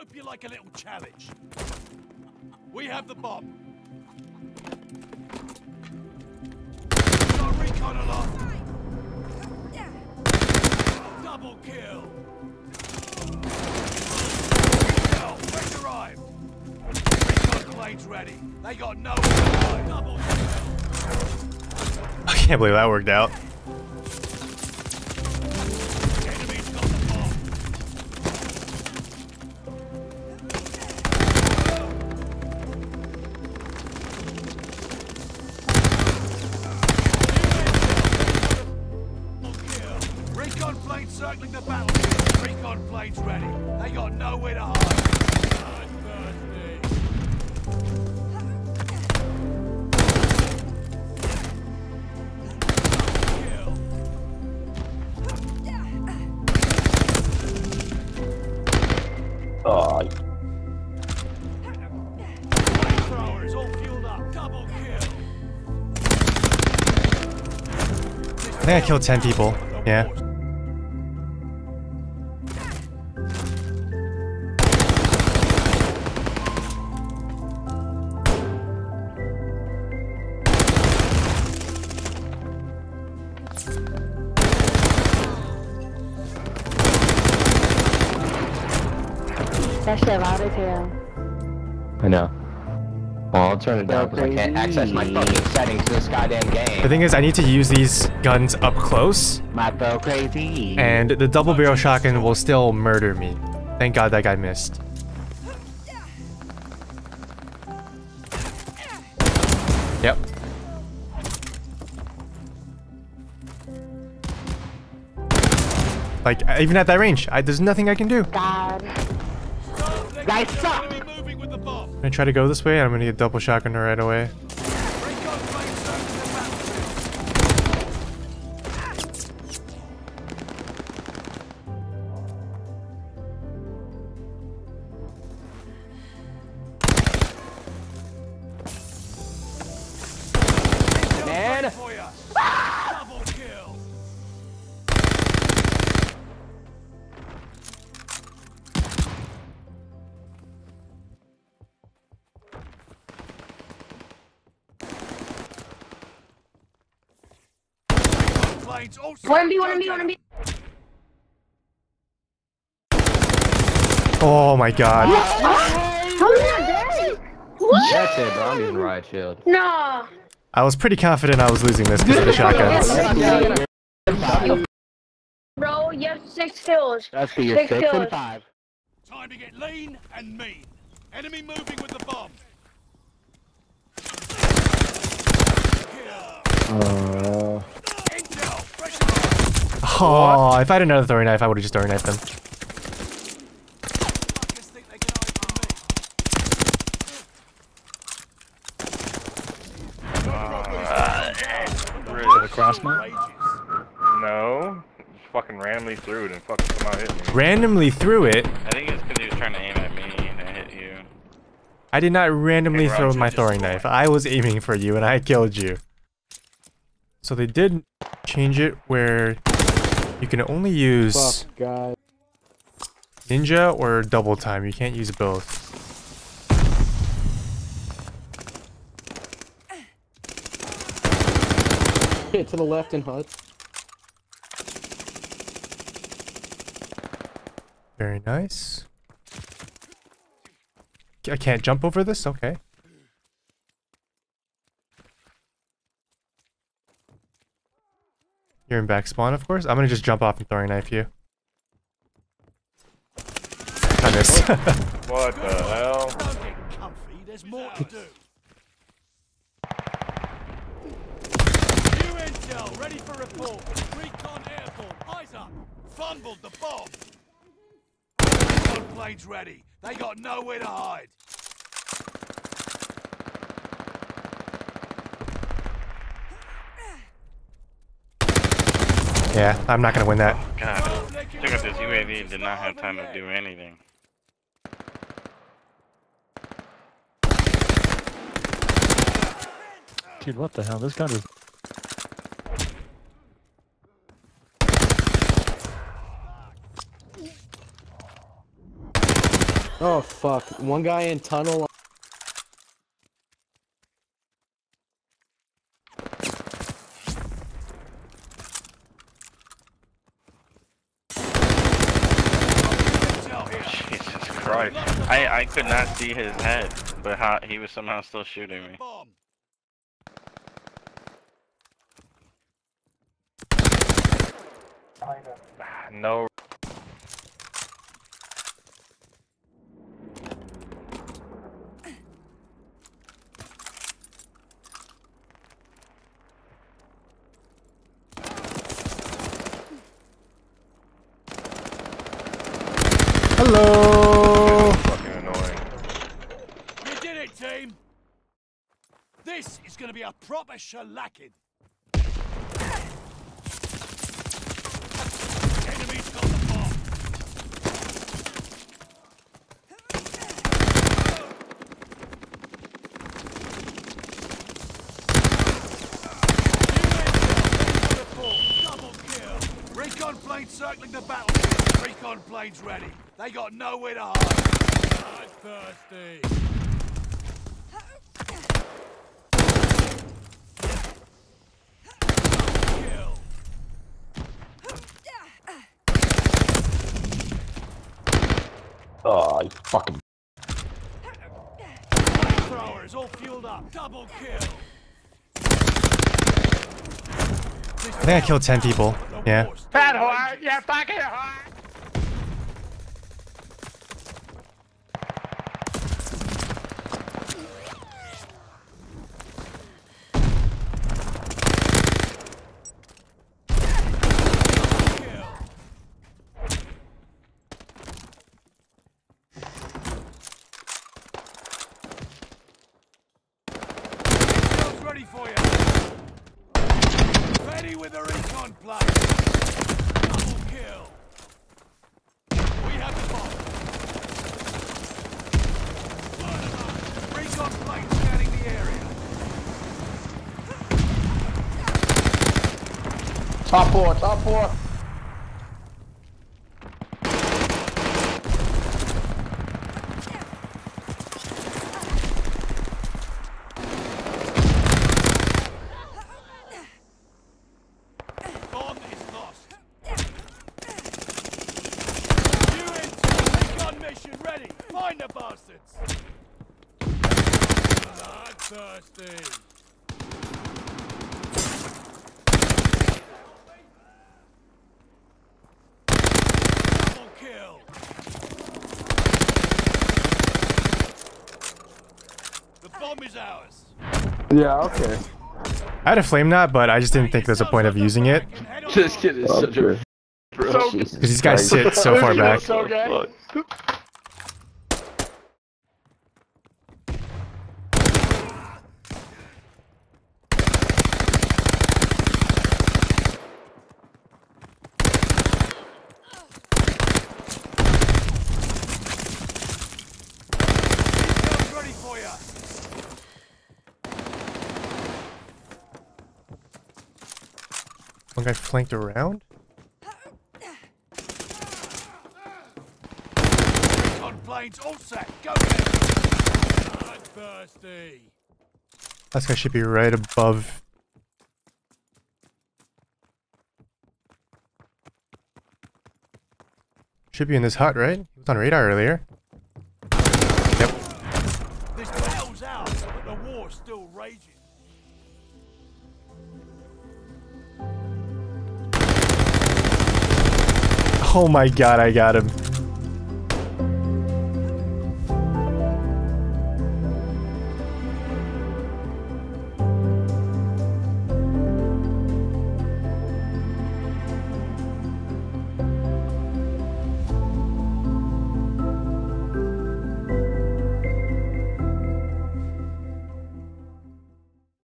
hope you like a little challenge. We have the bomb. Got recon along. Double kill. Kill. Wreck arrived. Recon plane's ready. They got no one. Double kill. I can't believe that worked out. Circling the battlefield. Recon plane's ready. They got nowhere to hide. Bloodthirsty. Oh. Flamethrower is all fueled up. Double kill. I think I killed 10 people. Yeah. That shit loud as hell. I know. Well, I'll turn it down because I can't access my fucking settings to this goddamn game. The thing is, I need to use these guns up close. My bow crazy. And the double barrel shotgun will still murder me. Thank God that guy missed. Yep. Like, even at that range, there's nothing I can do. God. I suck. I'm gonna try to go this way and I'm gonna get double shotgun her right away. Man. One B. Oh my God. That's it, bro. I'm using riot shield. No. I was pretty confident I was losing this because of the shotguns. Bro, you have 6 kills. That's for your 6 and 5. Time to get lean and mean. Enemy moving with the bomb. Oh, if I had another throwing knife, I would have just throwing knifed them. The crossbow? No. Just fucking randomly threw it and fucking come out hitting me. Randomly threw it? I think it's because he was trying to aim at me and I hit you. I did not randomly throw my throwing knife. I was aiming for you and I killed you. So they did change it where you can only use ninja or double time. You can't use both. Get to the left and HUD. Very nice. I can't jump over this? Okay. You're in back spawn, of course. I'm gonna just jump off and throwing knife you. I missed. What the hell? Comfy, there's more to do. New intel, ready for report. Recon airborne, eyes up. Fumbled the bomb. Recon plane's ready. They got nowhere to hide. Yeah, I'm not gonna win that. Oh, God, check out this UAV. Did not have time to do anything. Dude, what the hell? This gun is. Oh fuck, one guy in tunnel. Jesus Christ, I could not see his head, but how, he was somehow still shooting me. No. Hello. Fucking annoying. You did it, team. This is gonna be a proper shellacking. Enemy's got the bomb. Double kill. Recon plane circling the battlefield. Recon plane's ready. They got nowhere to hide. I'm thirsty. Kill. Oh, you fucking. Throwers all fueled up. Double kill. I think I killed 10 people. Yeah. Bad whore. Yeah, fucking hard. For you. Ready with the recon plan. Double kill. We have the bomb. Recon plane scanning the area. Top four, top four. Find the bastards! I'm thirsty! Double kill! The bomb is ours! Yeah, okay. I had a flame knot, but I just didn't think there's a point of using it. This kid is such a... Because these guys sit so far back. One guy flanked around? On planes, all set. Go ahead. I'm thirsty. Last guy should be right above. Should be in this hut, right? He was on radar earlier. Yep. This battle's out, but the war's still raging. Oh my god, I got him.